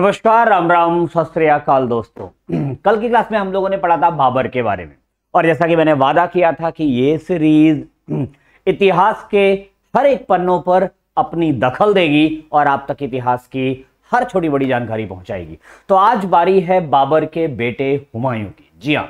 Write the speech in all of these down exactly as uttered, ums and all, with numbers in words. नमस्कार, राम राम, सत श्री अकाल दोस्तों। कल की क्लास में हम लोगों ने पढ़ा था बाबर के बारे में, और जैसा कि मैंने वादा किया था कि ये सीरीज इतिहास के हर एक पन्नों पर अपनी दखल देगी और आप तक इतिहास की हर छोटी बड़ी जानकारी पहुंचाएगी। तो आज बारी है बाबर के बेटे हुमायूं की। जी हाँ,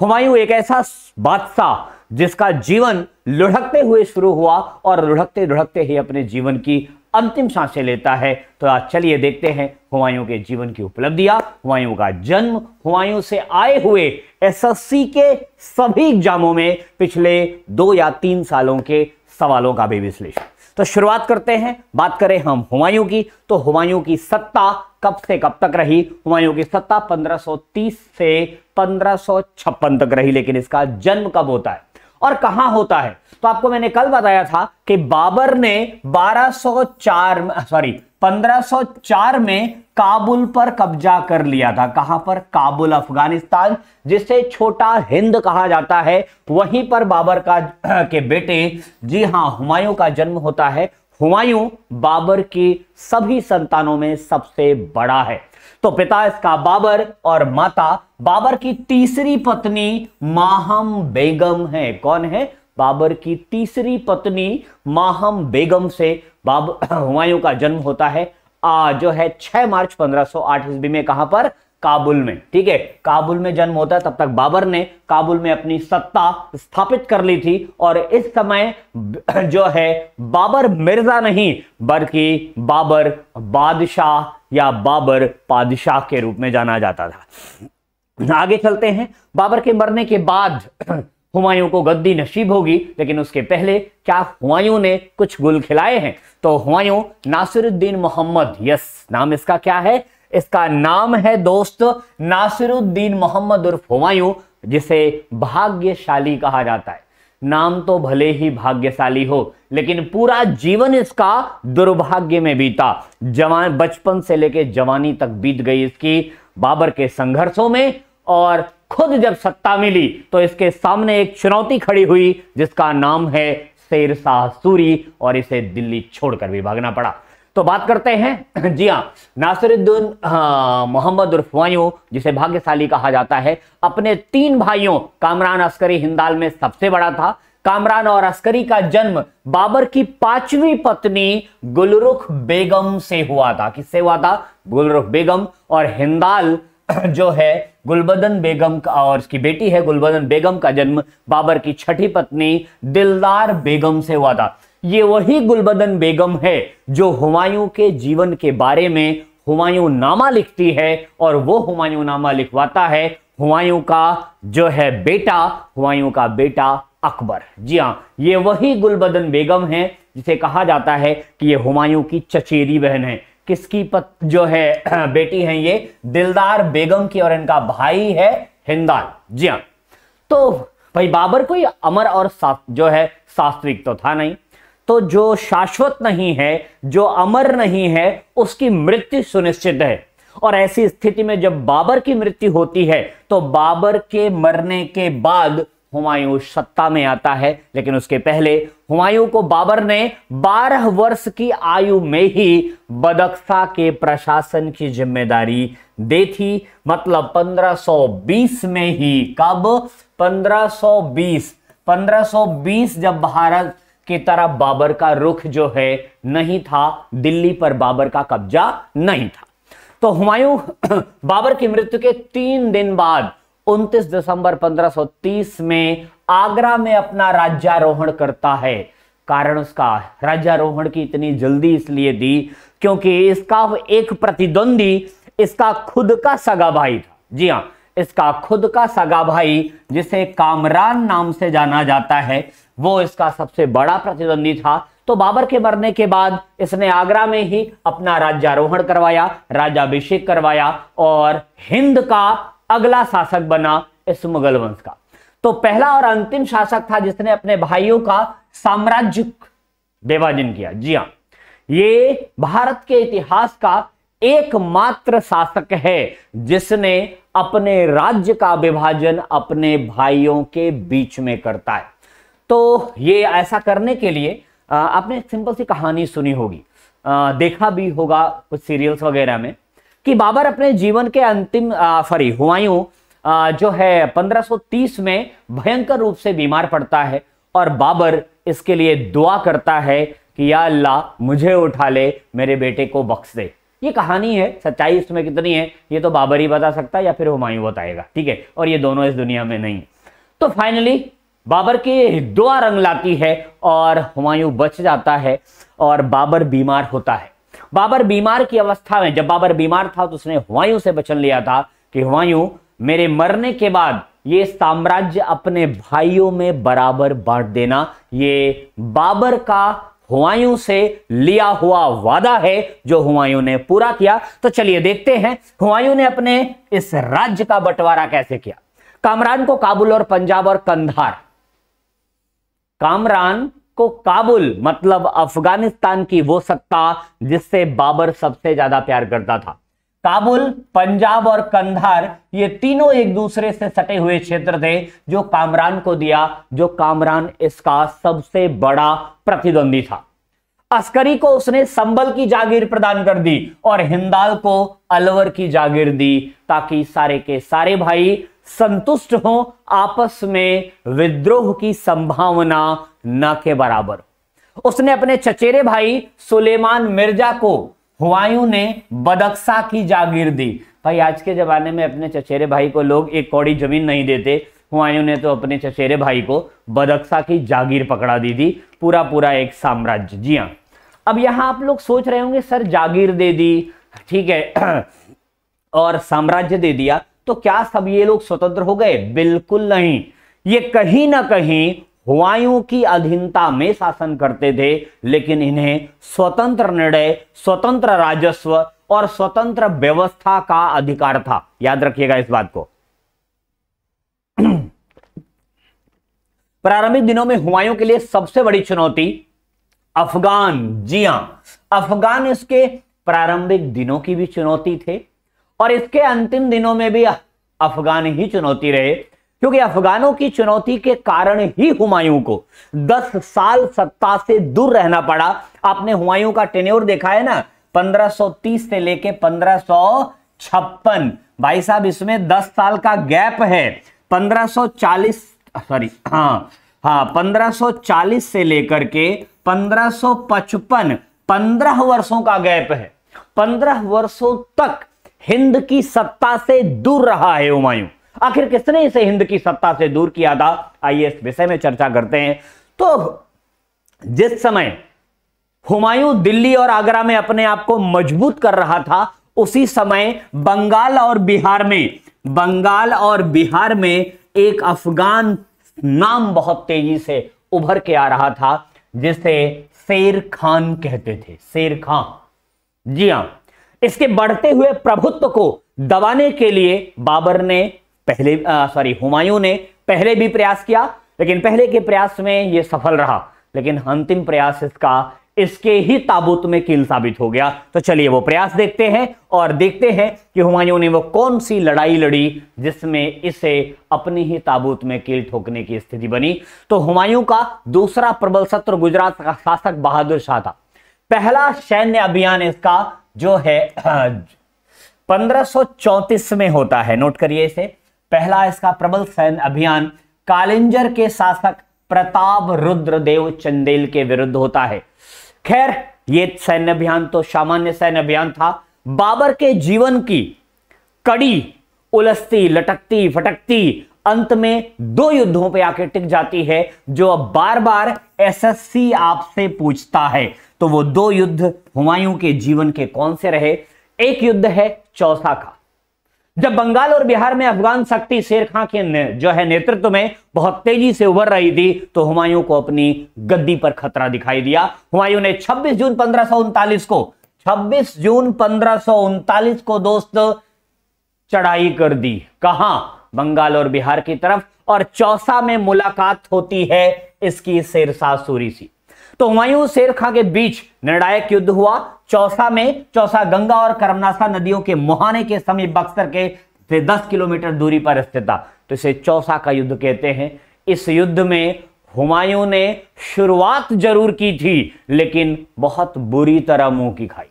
हुमायूं एक ऐसा बादशाह जिसका जीवन लुढ़कते हुए शुरू हुआ और लुढ़कते लुढ़कते ही अपने जीवन की अंतिम सांसें लेता है। तो आज चलिए देखते हैं हुमायूं के जीवन की उपलब्धियां, हुमायूं का जन्म, हुमायूं से आए हुए एस एस सी के सभी एग्जामों में पिछले दो या तीन सालों के सवालों का भी विश्लेषण। तो शुरुआत करते हैं, बात करें हम हुमायूं की। तो हुमायूं की सत्ता कब से कब तक रही? हुमायूं की सत्ता पंद्रह सौ तीस से पंद्रह सौ छप्पन तक रही, लेकिन इसका जन्म कब होता है और कहां होता है? तो आपको मैंने कल बताया था कि बाबर ने बारह सौ चार सॉरी पंद्रह सौ चार में काबुल पर कब्जा कर लिया था। कहां पर? काबुल, अफगानिस्तान, जिसे छोटा हिंद कहा जाता है, वहीं पर बाबर का के बेटे, जी हां, हुमायूं का जन्म होता है। हुमायूं बाबर की सभी संतानों में सबसे बड़ा है। तो पिता इसका बाबर और माता बाबर की तीसरी पत्नी माहम बेगम है। कौन है? बाबर की तीसरी पत्नी माहम बेगम से बाबर हुमायूं का जन्म होता है आ, जो है छह मार्च पंद्रह सौ आठ ईस्वी में। कहां पर? काबुल में। ठीक है, काबुल में जन्म होता है। तब तक बाबर ने काबुल में अपनी सत्ता स्थापित कर ली थी और इस समय जो है बाबर मिर्जा नहीं बल्कि बाबर बादशाह या बाबर पादशाह के रूप में जाना जाता था। आगे चलते हैं। बाबर के मरने के बाद हुमायूं को गद्दी नसीब होगी, लेकिन उसके पहले क्या हुमायूं ने कुछ गुल खिलाए हैं? तो हुमायूं नासिरुद्दीन मोहम्मद, यस, नाम इसका क्या है? इसका नाम है दोस्त नासिरुद्दीन मोहम्मद उर्फ हुमायूं, जिसे भाग्यशाली कहा जाता है। नाम तो भले ही भाग्यशाली हो, लेकिन पूरा जीवन इसका दुर्भाग्य में बीता। जवान बचपन से लेके जवानी तक बीत गई इसकी बाबर के संघर्षों में, और खुद जब सत्ता मिली तो इसके सामने एक चुनौती खड़ी हुई जिसका नाम है शेर शाह सूरी, और इसे दिल्ली छोड़कर भी भागना पड़ा। तो बात करते हैं, जी हाँ, नासिरुद्दीन मोहम्मद उर्फ हुमायूं, जिसे भाग्यशाली कहा जाता है, अपने तीन भाइयों कामरान, अस्करी, हिंदाल में सबसे बड़ा था। कामरान और अस्करी का जन्म बाबर की पांचवी पत्नी गुलरुख बेगम से हुआ था। किससे हुआ था? गुलरुख बेगम। और हिंदाल जो है गुलबदन बेगम का, और उसकी बेटी है गुलबदन बेगम, का जन्म बाबर की छठी पत्नी दिलदार बेगम से हुआ था। ये वही गुलबदन बेगम है जो हुमायूं के जीवन के बारे में हुमायूं नामा लिखती है, और वो हुमायूं नामा लिखवाता है हुमायूं का जो है बेटा, हुमायूं का बेटा अकबर। जी हाँ, ये वही गुलबदन बेगम है जिसे कहा जाता है कि ये हुमायूं की चचेरी बहन है। किसकी पत जो है बेटी है ये? दिलदार बेगम की, और इनका भाई है हिंदाल। जी हाँ, तो भाई बाबर कोई अमर और जो है सात्विक तो था नहीं, तो जो शाश्वत नहीं है, जो अमर नहीं है, उसकी मृत्यु सुनिश्चित है। और ऐसी स्थिति में जब बाबर की मृत्यु होती है तो बाबर के मरने के बाद हुमायूं सत्ता में आता है, लेकिन उसके पहले हुमायूं को बाबर ने बारह वर्ष की आयु में ही बदख्शां के प्रशासन की जिम्मेदारी दी थी। मतलब पंद्रह सौ बीस में ही। कब? पंद्रह सौ बीस जब भारत की तरफ बाबर का रुख जो है नहीं था, दिल्ली पर बाबर का कब्जा नहीं था। तो हुमायूं बाबर की मृत्यु के तीन दिन बाद उनतीस दिसंबर पंद्रह सौ तीस में आगरा में अपना राज्यारोहण करता है। कारण उसका राज्यारोहण की इतनी जल्दी इसलिए दी क्योंकि इसका एक प्रतिद्वंदी, इसका खुद का सगा भाई था। जी हाँ, इसका खुद का सगा भाई जिसे कामरान नाम से जाना जाता है, वो इसका सबसे बड़ा प्रतिद्वंदी था। तो बाबर के मरने के बाद इसने आगरा में ही अपना राज्यारोहण करवाया, राज्याभिषेक करवाया, और हिंद का अगला शासक बना इस मुगल वंश का। तो पहला और अंतिम शासक था जिसने अपने भाइयों का साम्राज्य विभाजन किया। जी हाँ, ये भारत के इतिहास का एकमात्र शासक है जिसने अपने राज्य का विभाजन अपने भाइयों के बीच में करता है। तो ये ऐसा करने के लिए आपने एक सिंपल सी कहानी सुनी होगी, देखा भी होगा कुछ सीरियल्स वगैरह में, कि बाबर अपने जीवन के अंतिम सॉरी हुमायूं जो है पंद्रह सौ तीस में भयंकर रूप से बीमार पड़ता है और बाबर इसके लिए दुआ करता है कि या अल्लाह मुझे उठा ले, मेरे बेटे को बख्श दे। ये कहानी है, सच्चाई इसमें कितनी है ये तो बाबर ही बता सकता है या फिर हुमायूं बताएगा, ठीक है, और ये दोनों इस दुनिया में नहीं। तो फाइनली बाबर की दुआ रंग लाती है और हुमायूं बच जाता है और बाबर बीमार होता है। बाबर बीमार की अवस्था में, जब बाबर बीमार था तो उसने हुमायूं से वचन लिया था कि हुमायूं मेरे मरने के बाद ये साम्राज्य अपने भाइयों में बराबर बांट देना। ये बाबर का हुमायूं से लिया हुआ वादा है जो हुमायूं ने पूरा किया। तो चलिए देखते हैं हुमायूं ने अपने इस राज्य का बंटवारा कैसे किया। कामरान को काबुल और पंजाब और कंधार, कामरान को काबुल मतलब अफगानिस्तान की वो सत्ता जिससे बाबर सबसे ज्यादा प्यार करता था। काबुल, पंजाब और कंधार ये तीनों एक दूसरे से सटे हुए क्षेत्र थे जो कामरान को दिया, जो कामरान इसका सबसे बड़ा प्रतिद्वंदी था। अस्करी को उसने संभल की जागीर प्रदान कर दी और हिंदाल को अलवर की जागीर दी ताकि सारे के सारे भाई संतुष्ट हो, आपस में विद्रोह की संभावना न के बराबर। उसने अपने चचेरे भाई सुलेमान मिर्जा को हुमायूं ने बदख्शां की जागीर दी। भाई आज के जमाने में अपने चचेरे भाई को लोग एक कौड़ी जमीन नहीं देते, हुमायूं ने तो अपने चचेरे भाई को बदख्शां की जागीर पकड़ा दी थी, पूरा पूरा एक साम्राज्य। जी हाँ, अब यहाँ आप लोग सोच रहे होंगे सर जागीर दे दी, ठीक है, और साम्राज्य दे दिया तो क्या सब ये लोग स्वतंत्र हो गए? बिल्कुल नहीं, ये कहीं ना कहीं हुमायूं की अधीनता में शासन करते थे, लेकिन इन्हें स्वतंत्र निर्णय, स्वतंत्र राजस्व और स्वतंत्र व्यवस्था का अधिकार था। याद रखिएगा इस बात को। प्रारंभिक दिनों में हुमायूं के लिए सबसे बड़ी चुनौती अफगान, जी हां, अफगान इसके प्रारंभिक दिनों की भी चुनौती थे और इसके अंतिम दिनों में भी अफगान ही चुनौती रहे, क्योंकि अफगानों की चुनौती के कारण ही हुमायूं को दस साल सत्ता से दूर रहना पड़ा। आपने हुमायूं का टेन्योर देखा है ना, पंद्रह सौ तीस से लेके पंद्रह सौ छप्पन, भाई साहब इसमें दस साल का गैप है। पंद्रह सौ चालीस सॉरी हाँ हाँ पंद्रह सौ चालीस से लेकर के पंद्रह सौ पचपन, पंद्रह वर्षों का गैप है। पंद्रह वर्षों तक हिंद की सत्ता से दूर रहा है हुमायूं। आखिर किसने इसे हिंद की सत्ता से दूर किया था, आइए इस विषय में चर्चा करते हैं। तो जिस समय हुमायूं दिल्ली और आगरा में अपने आप को मजबूत कर रहा था, उसी समय बंगाल और बिहार में बंगाल और बिहार में एक अफगान नाम बहुत तेजी से उभर के आ रहा था जिसे शेर खान कहते थे। शेर खान, जी हां, इसके बढ़ते हुए प्रभुत्व को दबाने के लिए बाबर ने पहले सॉरी हुमायूं ने पहले भी प्रयास किया, लेकिन पहले के प्रयास में यह सफल रहा, लेकिन अंतिम प्रयास इसका इसके ही ताबूत में कील साबित हो गया। तो चलिए वो प्रयास देखते हैं और देखते हैं कि हुमायूं ने वो कौन सी लड़ाई लड़ी जिसमें इसे अपने ही ताबूत में कील ठोकने की स्थिति बनी। तो हुमायूं का दूसरा प्रबल शत्रु गुजरात का शासक बहादुर शाह था। पहला सैन्य अभियान इसका जो है पंद्रह सौ चौंतीस में होता है, नोट करिए इसे। पहला इसका प्रबल सैन्य अभियान कालिंजर के शासक प्रताप रुद्रदेव चंदेल के विरुद्ध होता है। खैर ये सैन्य अभियान तो सामान्य सैन्य अभियान था। बाबर के जीवन की कड़ी उलसती, लटकती, फटकती अंत में दो युद्धों पे आके टिक जाती है जो अब बार बार एसएससी आपसे पूछता है। तो वो दो युद्ध हुमायूं के जीवन के कौन से रहे? एक युद्ध है चौसा का, जब बंगाल और बिहार में अफगान शक्ति शेर खां के जो है नेतृत्व में बहुत तेजी से उभर रही थी, तो हुमायूं को अपनी गद्दी पर खतरा दिखाई दिया। हुमायूं ने छब्बीस जून पंद्रह सौ उनतालीस को छब्बीस जून पंद्रह सौ उनतालीस को दोस्त चढ़ाई कर दी, कहां? बंगाल और बिहार की तरफ, और चौसा में मुलाकात होती है इसकी शेर शाह सूरी सी। तो हुमायूं शेर खां के बीच निर्णायक युद्ध हुआ चौसा में। चौसा गंगा और करमनासा नदियों के मुहाने के समीप बक्सर के से दस किलोमीटर दूरी पर स्थित था, तो इसे चौसा का युद्ध कहते हैं। इस युद्ध में हुमायूं ने शुरुआत जरूर की थी, लेकिन बहुत बुरी तरह मुंह की खाई।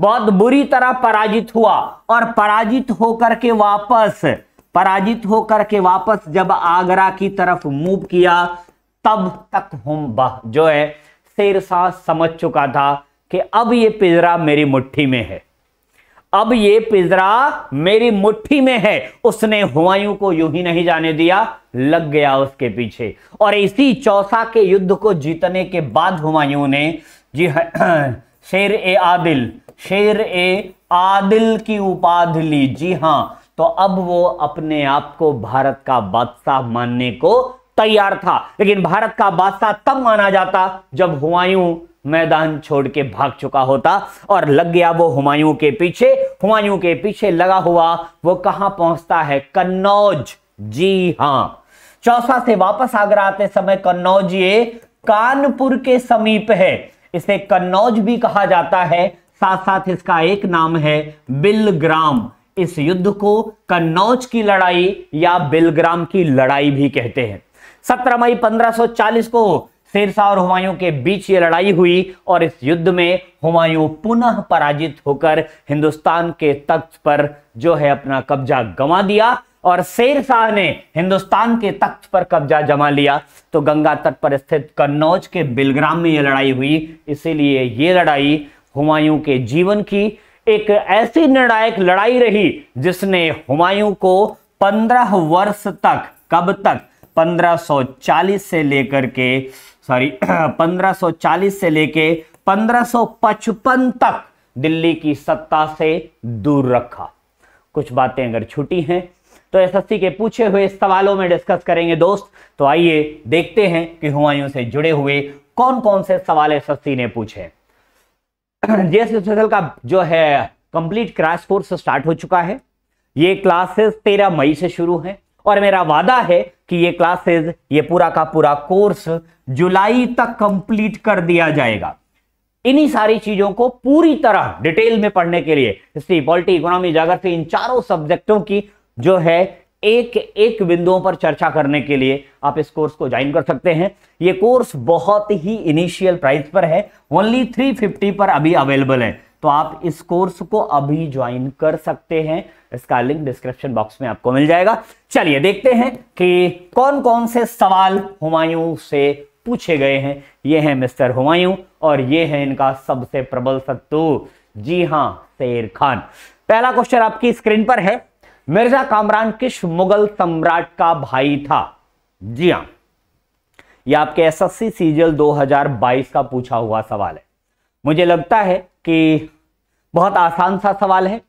बहुत बुरी तरह पराजित हुआ और पराजित होकर के वापस पराजित होकर के वापस जब आगरा की तरफ मूव किया तब तक हुम्बा जो है शेरशाह समझ चुका था कि अब ये पिंजरा मेरी मुट्ठी में है, अब ये पिंजरा मेरी मुट्ठी में है। उसने हुमायूं को यूं ही नहीं जाने दिया, लग गया उसके पीछे। और इसी चौसा के युद्ध को जीतने के बाद हुमायूं ने जी शेर ए आदिल शेर ए आदिल की उपाधि ली। जी हां, तो अब वो अपने आप को भारत का बादशाह मानने को तैयार था। लेकिन भारत का बादशाह तब माना जाता जब हुमायूं मैदान छोड़ के भाग चुका होता, और लग गया वो हुमायूं के पीछे। हुमायूं के पीछे लगा हुआ वो कहां पहुंचता है? कन्नौज। जी हाँ, चौसा से वापस आगरा आते समय कन्नौज ये कानपुर के समीप है, इसे कन्नौज भी कहा जाता है। साथ साथ इसका एक नाम है बिलग्राम। इस युद्ध को कन्नौज की लड़ाई या बिलग्राम की लड़ाई भी कहते हैं। सत्रह मई पंद्रह सौ चालीस को शेरशाह और हुमायूं के बीच ये लड़ाई हुई और इस युद्ध में हुमायूं पुनः पराजित होकर हिंदुस्तान के तख्त पर जो है अपना कब्जा गंवा दिया, और शेरशाह ने हिंदुस्तान के तख्त पर कब्जा जमा लिया। तो गंगा तट पर स्थित कन्नौज के बिलग्राम में ये लड़ाई हुई। इसीलिए ये लड़ाई हुमायूं के जीवन की एक ऐसी निर्णायक लड़ाई रही जिसने हुमायूं को पंद्रह वर्ष तक, कब तक, पंद्रह सौ चालीस से लेकर के सॉरी पंद्रह सौ चालीस से लेके पंद्रह सौ पचपन तक दिल्ली की सत्ता से दूर रखा। कुछ बातें अगर छूटी हैं तो एसएससी के पूछे हुए सवालों में डिस्कस करेंगे दोस्त। तो आइए देखते हैं कि हुमायूं से जुड़े हुए कौन कौन से सवाल एसएससी ने पूछे। जीएस स्पेशल का जो है कंप्लीट क्रैश कोर्स स्टार्ट हो चुका है। ये क्लासेस तेरह मई से शुरू है और मेरा वादा है कि ये क्लासेस, ये पूरा का पूरा कोर्स जुलाई तक कंप्लीट कर दिया जाएगा। इन्हीं सारी चीजों को पूरी तरह डिटेल में पढ़ने के लिए हिस्ट्री, पॉलिटी, इकोनॉमी, ज्योग्राफी, इन चारों सब्जेक्टों की जो है एक एक बिंदुओं पर चर्चा करने के लिए आप इस कोर्स को ज्वाइन कर सकते हैं। ये कोर्स बहुत ही इनिशियल प्राइस पर है, ओनली थ्री फिफ्टी पर अभी अवेलेबल है। तो आप इस कोर्स को अभी ज्वाइन कर सकते हैं। इसका लिंक डिस्क्रिप्शन बॉक्स में आपको मिल जाएगा। चलिए देखते हैं कि कौन कौन से सवाल हुमायूं से पूछे गए हैं। ये है मिस्टर हुमायूं और ये है इनका सबसे प्रबल शत्रु, जी हां, शेर खान। पहला क्वेश्चन आपकी स्क्रीन पर है, मिर्जा कामरान किस मुगल सम्राट का भाई था? जी हां, यह आपके एस एस सी सीजीएल दो हजार बाईस का पूछा हुआ सवाल है। मुझे लगता है कि बहुत आसान सा सवाल है।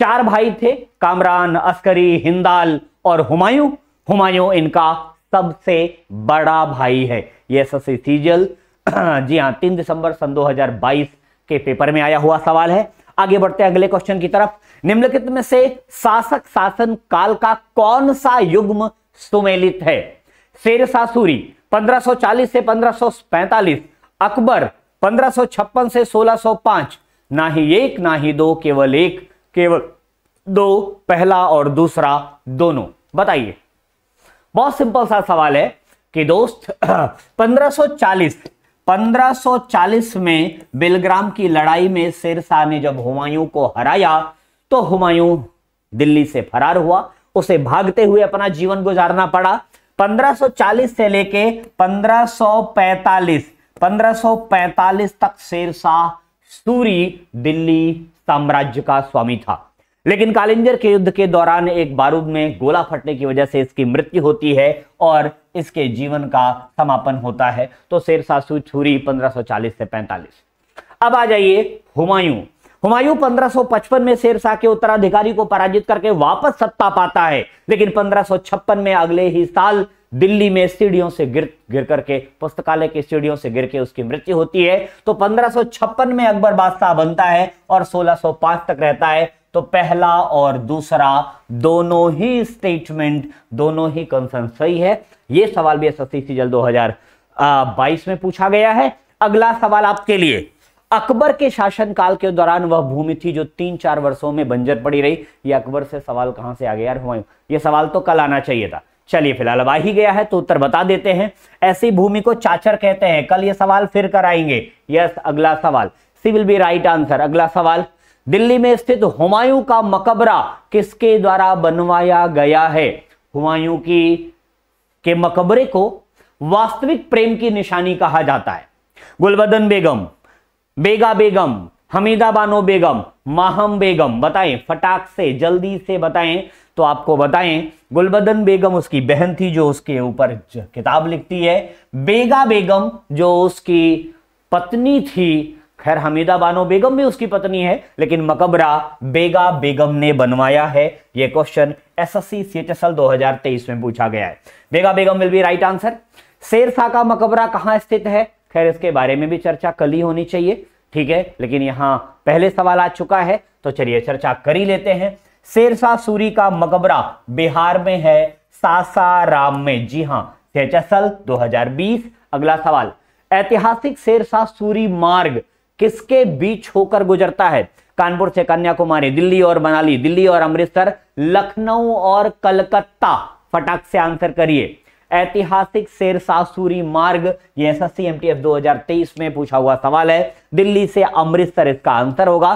चार भाई थे, कामरान, अस्करी, हिंदाल और हुमायूं। हुमायूं इनका सबसे बड़ा भाई है। ये एसएससी सीजीएल जी हाँ तीन दिसंबर सन दो हजार बाईस के पेपर में आया हुआ सवाल है। आगे बढ़ते हैं अगले क्वेश्चन की तरफ। निम्नलिखित में से शासक शासन काल का कौन सा युग्म सुमेलित है? शेरशाह सूरी पंद्रह सौ चालीस से पंद्रह सौ पैंतालीस, अकबर पंद्रह सौ छप्पन से सोलह सौ पाँच। ना ही एक ना ही दो, केवल एक केवल दो, पहला और दूसरा दोनों। बताइए, बहुत सिंपल सा सवाल है कि दोस्त पंद्रह सौ चालीस में बिलग्राम की लड़ाई में शेरशाह ने जब हुमायूं को हराया तो हुमायूं दिल्ली से फरार हुआ, उसे भागते हुए अपना जीवन गुजारना पड़ा। पंद्रह सौ चालीस से लेके पंद्रह सौ पैंतालीस तक शेरशाह सूरी दिल्ली साम्राज्य का स्वामी था। लेकिन कालिंजर के युद्ध के दौरान एक बारूद में गोला फटने की वजह से इसकी मृत्यु होती है और इसके जीवन का समापन होता है। तो शेरशाह सूरी पंद्रह सौ चालीस से पैंतालीस। अब आ जाइए हुमायूं। हुमायूं पंद्रह सौ पचपन में शेरशाह के उत्तराधिकारी को पराजित करके वापस सत्ता पाता है, लेकिन पंद्रह सौ छप्पन में अगले ही साल दिल्ली में सीढ़ियों से गिर गिर करके पुस्तकालय की सीढ़ियों से गिर के उसकी मृत्यु होती है। तो पंद्रह सौ छप्पन में अकबर बादशाह बनता है और सोलह सौ पाँच तक रहता है। तो पहला और दूसरा दोनों ही स्टेटमेंट, दोनों ही कंसर्न सही है। यह सवाल भी एसएससी सीजीएल दो हजार बाईस में पूछा गया है। अगला सवाल आपके लिए, अकबर के शासनकाल के दौरान वह भूमि थी जो तीन चार वर्षों में बंजर पड़ी रही। ये अकबर से सवाल कहां से आ गया यार हुमायूं, ये सवाल तो कल आना चाहिए था। चलिए फिलहाल अब आ ही गया है तो उत्तर बता देते हैं। ऐसी भूमि को चाचर कहते हैं। कल ये सवाल फिर कराएंगे। यस, अगला सवाल C will be right answer. अगला सवाल दिल्ली में स्थित हुमायूं का मकबरा किसके द्वारा बनवाया गया है? हुमायूं की के मकबरे को वास्तविक प्रेम की निशानी कहा जाता है। गुलबदन बेगम, बेगा बेगम, हमीदा बानो बेगम, माहम बेगम, बताएं फटाक से, जल्दी से बताएं। तो आपको बताएं, गुलबदन बेगम उसकी बहन थी जो उसके ऊपर किताब लिखती है, बेगा बेगम जो उसकी पत्नी थी, खैर हमीदा बानो बेगम भी उसकी पत्नी है, लेकिन मकबरा बेगा बेगम ने बनवाया है। यह क्वेश्चन एसएससी सीएचएसएल दो हज़ार तेईस में पूछा गया है। बेगा Begum will be right answer. Sher Shah का मकबरा कहां स्थित है? खैर इसके बारे में भी चर्चा कल ही होनी चाहिए, ठीक है, लेकिन यहां पहले सवाल आ चुका है तो चलिए चर्चा कर ही लेते हैं। शेर शाह सूरी का मकबरा बिहार में है, सासाराम में। जी हाँ, सीएचएसएल दो हज़ार बीस। अगला सवाल, ऐतिहासिक शेर शाह सूरी मार्ग किसके बीच होकर गुजरता है? कानपुर से कन्याकुमारी, दिल्ली और मनाली, दिल्ली और अमृतसर, लखनऊ और कलकत्ता। फटाक से आंसर करिए। ऐतिहासिक शेर शाह सूरी मार्ग, ये एसएससी एमटीएफ दो हज़ार तेईस में पूछा हुआ सवाल है। दिल्ली से अमृतसर इसका आंसर होगा।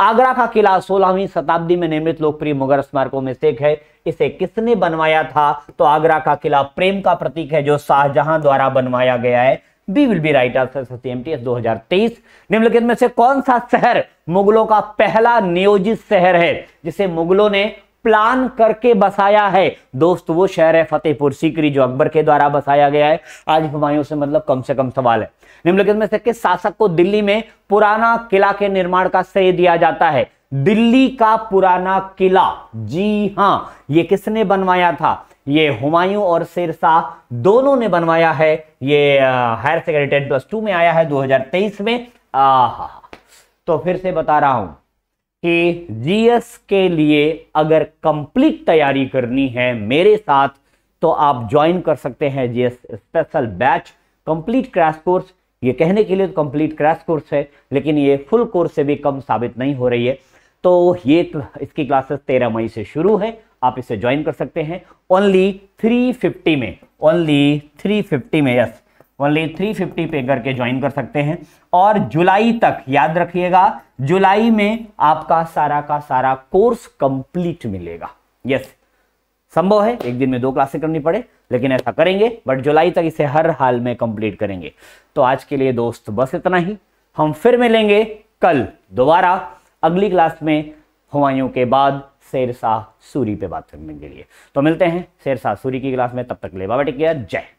आगरा का किला सोलहवीं शताब्दी में निर्मित लोकप्रिय मुगल स्मारकों में से एक है, इसे किसने बनवाया था? तो आगरा का किला प्रेम का प्रतीक है जो शाहजहां द्वारा बनवाया गया है। B will be right answer MTS दो हज़ार तेईस। निम्नलिखित में से कौन सा शहर मुगलों का पहला नियोजित शहर है जिसे मुगलों ने प्लान करके बसाया है? दोस्त वो शहर है फतेहपुर सीकरी जो अकबर के द्वारा बसाया गया है। आज हुमायूं से मतलब कम से कम सवाल है। निम्नलिखित में से किस शासक को दिल्ली में पुराना किला के निर्माण का श्रेय दिया जाता है? दिल्ली का पुराना किला, जी हां, ये किसने बनवाया था? ये हुमायूं और शेर शाह दोनों ने बनवाया है। ये higher secondary ten plus two में आया है दो हज़ार तेईस में। आहा, तो फिर से बता रहा हूं कि जीएस के लिए अगर कंप्लीट तैयारी करनी है मेरे साथ तो आप ज्वाइन कर सकते हैं GS special batch, complete crash course. ये कहने के लिए तो कंप्लीट क्रैश कोर्स है, लेकिन ये फुल कोर्स से भी कम साबित नहीं हो रही है। तो ये इसकी क्लासेस तेरह मई से शुरू है, आप इसे ज्वाइन कर सकते हैं ओनली थ्री फिफ्टी में, ओनली थ्री फिफ्टी में, yes only three fifty pay करके ज्वाइन कर सकते हैं। और जुलाई तक याद रखिएगा, जुलाई में आपका सारा का सारा कोर्स कंप्लीट मिलेगा। यस, संभव है एक दिन में दो क्लासें करनी पड़े, लेकिन ऐसा करेंगे, बट जुलाई तक इसे हर हाल में कंप्लीट करेंगे। तो आज के लिए दोस्त बस इतना ही, हम फिर मिलेंगे कल दोबारा अगली क्लास में हुमायूं के बाद शेर शाह सूरी पे बात करने के लिए। तो मिलते हैं शेर शाह सूरी की क्लास में, तब तक ले बाबा, टेक केयर, जय।